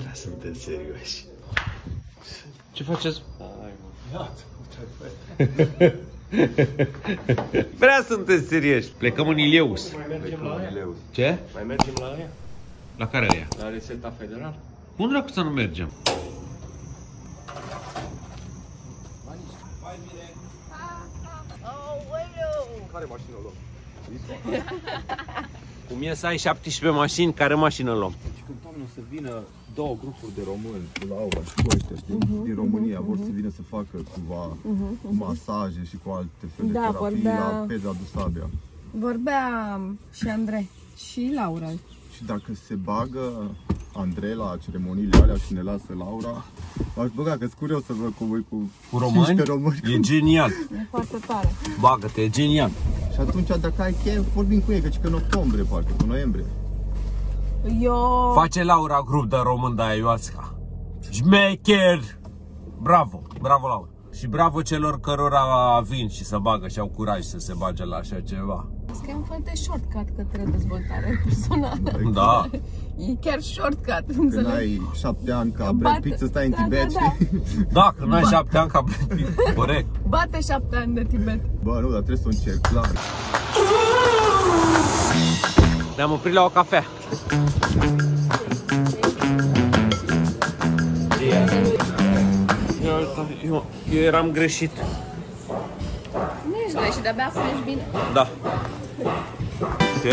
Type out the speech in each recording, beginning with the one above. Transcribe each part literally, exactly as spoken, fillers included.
prea sunteți serioși. Ce faceți? Hai, mă. Prea sunteți serioși. Plecăm în Ilhéus. Mai mergem la aia? Ce? Mai mergem la aia? La care aia? La rețeta federală. Unde dracu să nu mergem? Care mașină luăm? Cum e să ai șaptesprezece mașini, care mașină luăm? Deci când toamnă o să vină două grupuri de români, Laura și Coște, uh -huh, din România, uh -huh. vor să vină să facă cumva uh -huh, uh -huh. masaje și cu alte fel de da, terapii vorbea... la Pedra du Sabia. Vorbea și Andrei și Laura. Și dacă se bagă Andrei la ceremoniile alea și ne lasă Laura, m-aș băga, că-s curios să văd cu voi cu, cu români? români. E genial! E foarte tare! Bagă-te, e genial! Și atunci, dacă ai chef, vorbim cu ei, căci că în octombrie, parcă, cu noiembrie. Eu... Face Laura grup de român de ayahuasca. Șmecher! Bravo! Bravo, Laura! Și bravo celor cărora vin și să bagă și au curaj să se bage la așa ceva. Asta e un fel de shortcut către dezvoltare personală. Da. E chiar shortcut, înțelegi? Când ai șapte ani ca Brapit să stai în da, Tibet. Da, da. Da, când ai șapte ani ca Brapit, corect. Bate șapte ani de Tibet. Bă, nu, dar trebuie să o încerc, clar. Ne-am oprit la o cafea. Eu, eu eram greșit. Nu ești greșit, de-abia apunești bine. Da. Ok.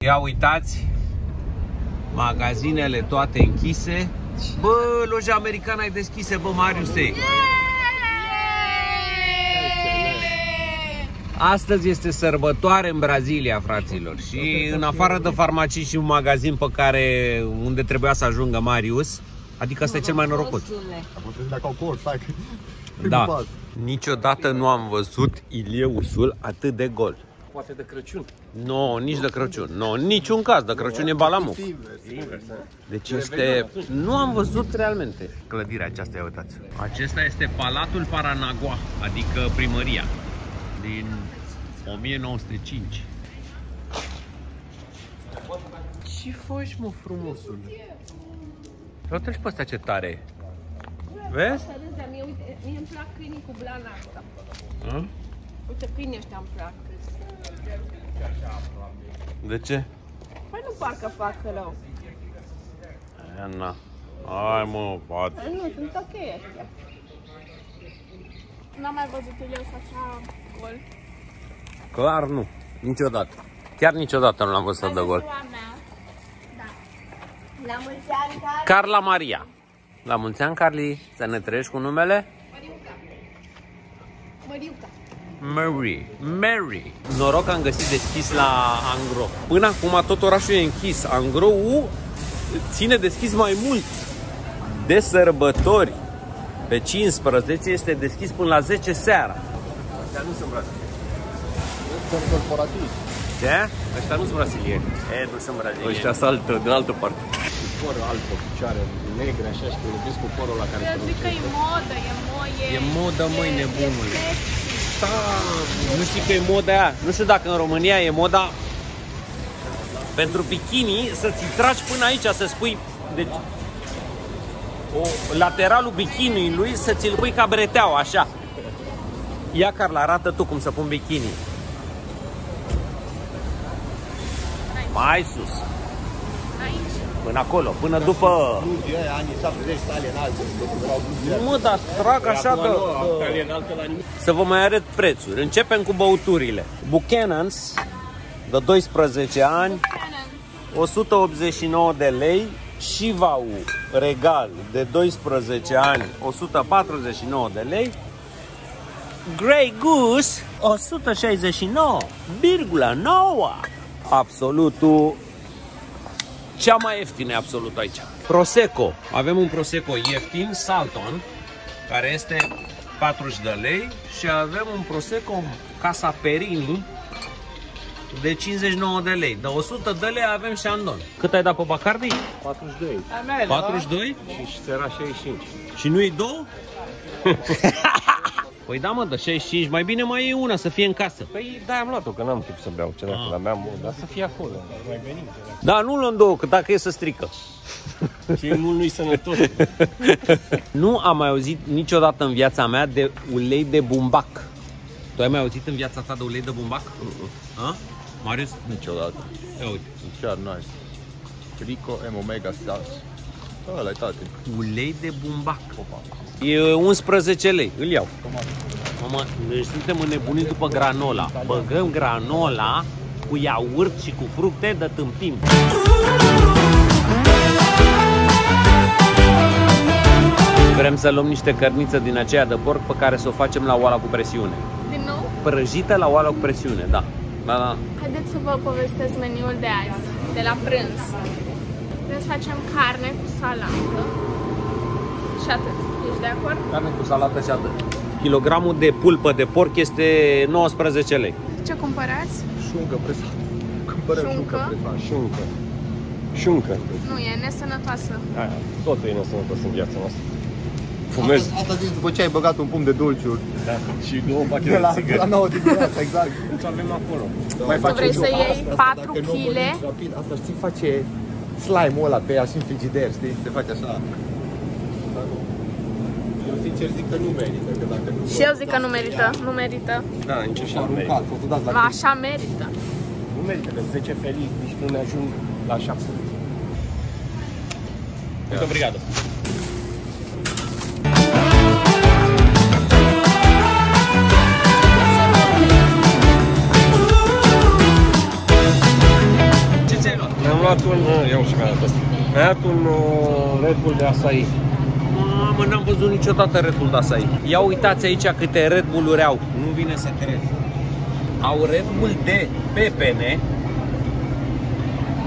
Ia uitați, magazinele toate închise. Bă, loja americană e deschise, bă, Marius. Astăzi este sărbătoare în Brazilia, fraților, și în afară de farmacii și un magazin pe care, unde trebuia să ajungă Marius, adică ăsta e cel mai norocos. Da, niciodată nu am văzut Ilhéusul atât de gol. Poate de Crăciun? Nu, nici de Crăciun, nu, niciun caz, de Crăciun e balamuc. Deci este, nu am văzut realmente clădirea aceasta, ia uitați. Acesta este Palatul Paranagua, adică primăria. Din o mie nouă sute cinci. Ce faci, mă, frumosul? Uite-l și pe ăsta ce tare. Vezi? Mie îmi plac câinii cu blana asta. Uite, câinii ăștia îmi plac. De ce? Păi nu parcă fac rău. Hai, mă, pat. Nu, sunt ok ăștia. N-am mai văzut Ilhéus așa gol. Clar nu, niciodată. Chiar niciodată nu l-am văzut de gol. Da. La mulți ani, Carla. Carla Maria. La mulți ani, Carli. Să ne trăiești cu numele? Măriuca. Măriuca. Mary. Mary. Noroc că am găsit deschis la Angro. Până acum tot orașul e închis. Angro-ul ține deschis mai mult. De sărbători. Pe cincisprezece este deschis până la zece seara. Ăștia nu sunt brazilieni. Sunt corporativi. Ce? Ăștia nu sunt brazilieni. E, nu sunt brazilieni. Ăștia sunt altă, din altă parte. Cu corul alb, cu picioare negre, așa, și te lovesc cu corul la care te lovesc. Eu zic că e modă, e moie. E modă, măi, nebunule. Nu știi că e moda aia. Nu știu dacă în România e moda pentru bikini să-ți tragi până aici, să spui... Deci... O, lateralul bikiniului lui să ți-l pui ca breteaua, așa. Ia, Carla, arată tu cum să pun bikini. Mai sus. Până acolo, până după... Nu, mă, dar trag așa de... Să vă mai arăt prețuri. Începem cu băuturile. Buchanan's, de doisprezece ani, o sută optzeci și nouă de lei. Chivas Regal, de doisprezece ani, o sută patruzeci și nouă de lei. Grey Goose, o sută șaizeci și nouă virgulă nouă. Absolutul, cea mai ieftină Absolut aici. Prosecco, avem un Prosecco ieftin, Salton, care este patruzeci de lei. Și avem un Prosecco Casa Perini, de cincizeci și nouă de lei. De o sută de lei avem Chandon. Cât ai dat pe Bacardi? patruzeci și doi. patruzeci și doi? Și era șaizeci și cinci. Și nu-i două? Păi da, mă, de șaizeci și cinci, mai bine mai e una, să fie în casă. Păi da, am luat-o, că n-am timp să beau ce dacă la mea, mă, dar să fie acolo. Mai venim. Da, nu luăm două, că dacă e să strică. Și mult nu-i sănătos. Nu am mai auzit niciodată în viața mea de ulei de bumbac. Tu ai mai auzit în viața ta de ulei de bumbac? A? Marius? Niciodată. Ia uite. Chiar nice. Trico M Omega Stars. Ăla e tati. Ulei de bumbac. E unsprezece lei, îl iau. Mama, noi suntem înnebuniți după granola. Băgăm granola cu iaurt și cu fructe de tâmpim. Vrem să luăm niște cărniță din aceea de porc pe care să o facem la oala cu presiune. Din nou? Prăjită la oala cu presiune, da. Da, da. Haideți să vă povestesc meniul de azi, de la prânz. Vrem să facem carne cu salată și atât. Ești de acord? Carne cu salată și atât. Kilogramul de pulpă de porc este nouăsprezece lei. Ce cumpărați? Șuncă presată. Cumpărăm șuncă presată. Șuncă. Șuncă. Nu, e nesănătoasă. Aia, totul e nesănătoasă în viața noastră. Fumezi. Asta zici după ce ai băgat un pumn de dulciuri. Da. Și două pachete de, de țigări. La nouă dimineața, exact. Ce avem acolo. Da. Mai faci vrei să iei patru kilograme. Asta știi, face slime-ul ăla pe ea și în frigider, știi? Se face așa. Eu sincer zic că nu merită. Că dacă nu și eu zic că nu merită. Nu merită. Da, încep și aruncat. Așa merită. Nu merită, că zece felii nici nu ne ajung la șapte. Multă brigadă. Mi-a dat un, iau și mi-a dat asta. Mi-a dat un uh, Red Bull de acai. Mamă, n-am văzut niciodată Red Bull de acai. Ia uitați aici câte Red Bull-uri au. Nu vine să cred. Au Red Bull de pepene.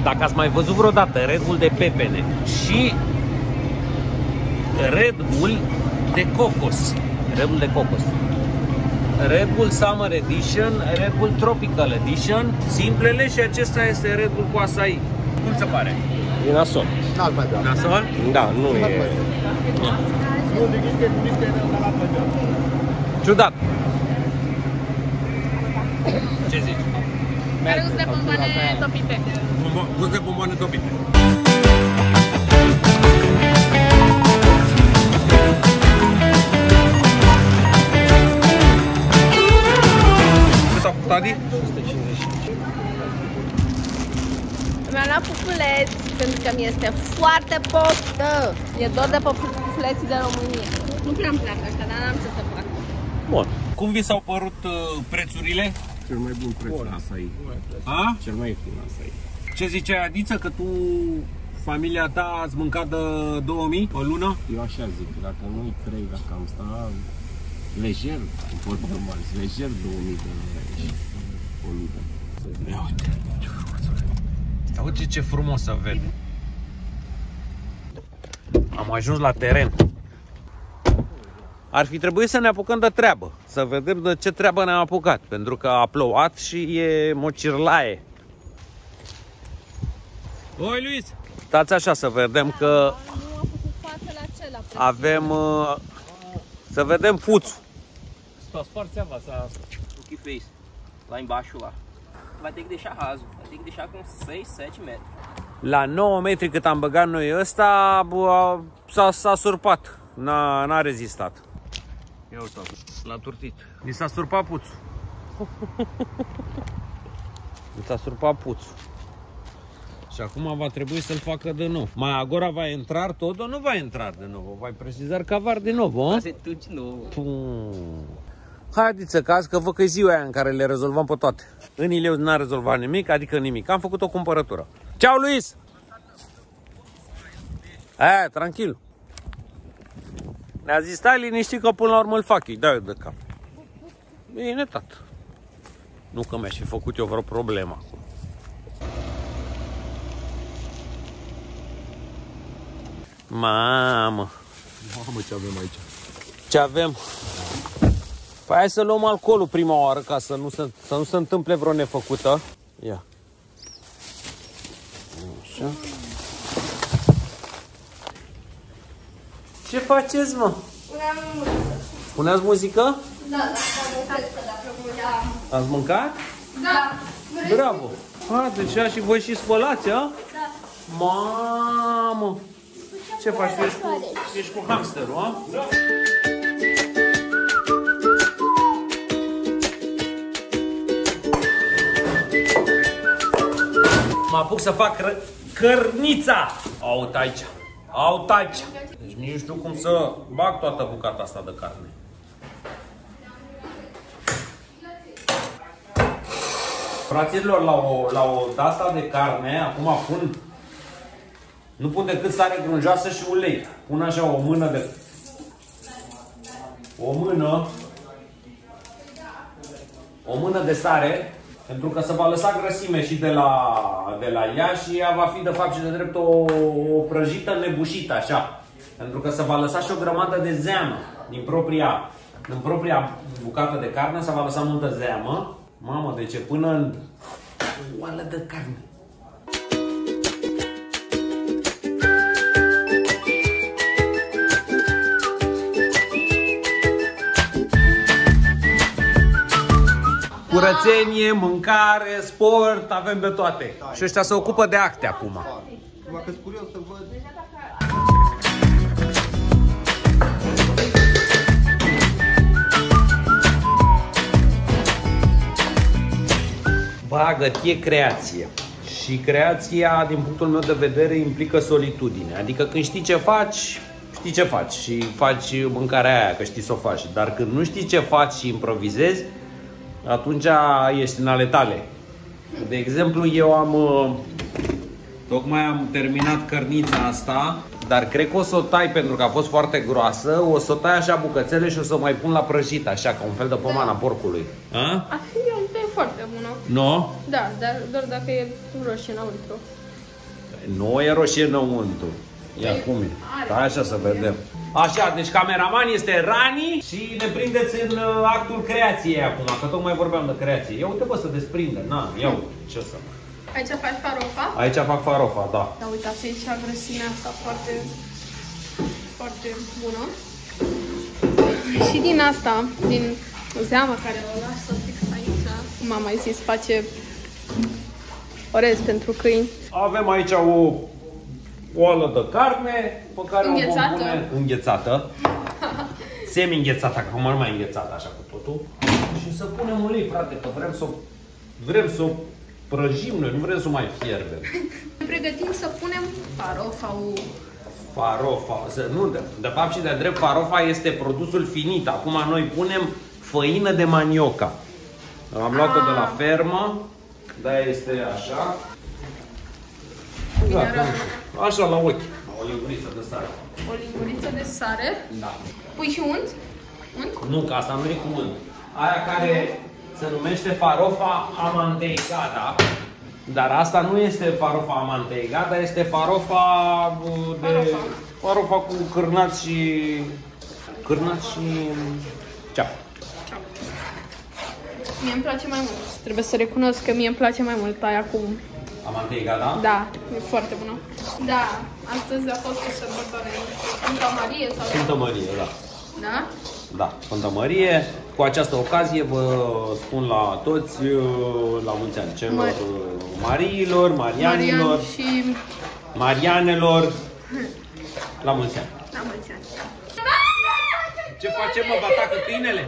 Dacă ați mai văzut vreodată Red Bull de pepene. Și Red Bull de cocos. Red Bull de cocos. Red Bull Summer Edition, Red Bull Tropical Edition. Simplele și acesta este Red Bull cu acai. Cum se pare? E nasol. Nasol? Da, nu e... Ciudat! Ce zici? Are gust de bomboane topite. Gust de bomboane topite. Cât a făcut Adi? șase sute cincizeci. Mi-am luat pufleți, pentru că mi este foarte poftă. E dor de pufleții de România. Nu prea îmi plac ăștia, dar n-am ce să fac. Bun. Cum vi s-au părut uh, prețurile? Cel mai bun preț la acai. A? Cel mai ieftin la acai. Ce ziceai, Adiță, că tu, familia ta, ați mâncat de două mii pe lună? Eu așa zic, dacă nu-i trei, dacă am stat lejer, în vorba normal, lejer două mii de lei. O lună. Ia uite. Uite ce frumos să vede. Am ajuns la teren. Ar fi trebuit să ne apucăm de treabă. Să vedem de ce treabă ne-am apucat. Pentru că a plouat și e mocirlaie. Oi, Luis! Stați așa să vedem că avem... Să vedem puțul. S-a spart țeava, s-a... Ochii pe aici. La embaixo, la. Vai ter que deixar raso, vai ter que deixar com seis, sete metri. La nouă metri cât am băgat noi ăsta, s-a surpat, n-a rezistat. Ia uitați, l-a turtit. Ni s-a surpat puțul. Ni s-a surpat puțul. Și acum va trebui să-l facă de nou. Mai agora va intra tot ou nu va intra de nou? Vai precisar cavar de nou, hã? Fazer tudo de novo. Haideți să caz că vă că e ziua aia în care le rezolvăm pe toate. În Ilhéus n-am rezolvat nimic, adică nimic. Am făcut o cumpărătură. Ceau, Luis! Aia, tranquil. Ne-a zis, stai liniștit că până la urmă îl fac. Îi dau de cap. Bine, tată. Nu că mi-aș fi făcut eu vreo problemă acum. Mamă! Mamă, ce avem aici? Ce avem? Păi hai să luăm alcoolul prima oară ca să nu se, să nu se întâmple vreo nefăcută. Ia. Așa. Ce faceți, mă? Puneam muzică. Puneați muzică? Da, da, da. Ați mâncat? Da. Bravo. A, deci a, și voi și spălați, a? Da. Mamă. Ce faci? Ești cu, ești cu hamsterul, a? Da. Mă apuc să fac cărnița. Aut aici. Aut aici. Deci nici nu știu cum să bag toată bucata asta de carne. Fraților, la o, la o dasta de carne, acum pun, nu pun decât sare grunjoasă și ulei. Pun așa o mână de... O mână... O mână de sare, pentru că se va lăsa grăsime și de la, de la ea și ea va fi de fapt și de drept o, o prăjită nebușită, așa. Pentru că se va lăsa și o grămadă de zeamă din propria, din propria bucată de carne, se va lăsa multă zeamă. Mamă, de ce până în oală de carne. Curățenie, mâncare, sport, avem de toate. Și ăștia se ocupă de acte acum. Dacă-s curios să văd... Bagă-ți e creație. Și creația, din punctul meu de vedere, implică solitudine. Adică când știi ce faci, știi ce faci și faci mâncarea aia, că știi să o faci. Dar când nu știi ce faci și improvizezi, atunci ești în ale tale. De exemplu, eu am... Tocmai am terminat cărnița asta, dar cred că o să o tai pentru că a fost foarte groasă. O să o tai așa bucățele și o să o mai pun la prăjit, așa, ca un fel de pomana porcului. A? A fi o idee foarte bună. Nu? Da, dar doar dacă e roșie înăuntru. Nu e roșie înăuntru. Ia cum e? Da, așa să vedem. Așa, deci cameraman este Rani și ne prindeți în actul creației acum, că tocmai vorbeam de creație. Ia uite, bă, să desprinde. Na, ia uite, ce să... Aici faci farofa? Aici fac farofa, da. Da, uitați aici grăsimea asta foarte, foarte bună. Și din asta, din zeama care o lasă fix aici, mama îi zis, face orez pentru câini. Avem aici o oală de carne, pe care înghețată. O vom pune înghețată. Semi-înghețată, că acum nu mai înghețată așa cu totul. Și să punem ulei, frate, că vrem să vrem să prăjim noi, nu vrem să mai fierbem. Ne pregătim să punem farofa. Farofa, nu, de, de fapt și de drept farofa este produsul finit. Acum noi punem făină de manioca. Am luat-o de la fermă, da, este așa. Exact, așa la ochi. O linguriță de sare. O linguriță de sare? Da. Pui și unt? Unt? Nu, că asta nu e cu unt. Aia care... Se numește farofa amanteigada, dar asta nu este farofa amanteigada, este farofa de farofa, farofa cu cârnați și cârnați și ceapă. Mie îmi place mai mult. Trebuie să recunosc că mie îmi place mai mult aia cu amanteigada. Da, e foarte bună. Da, astăzi a fost o sărbătoare Sfânta Marie sau Sfânta Marie, da. Da? Da, Sfânta Marie. Cu această ocazie vă spun la toți la mulți ani celor Mariilor, Marianilor, Marian și... Marianelor, la mulți ani. La mulți ani. Ce facem, mă? Vă atacă câinele?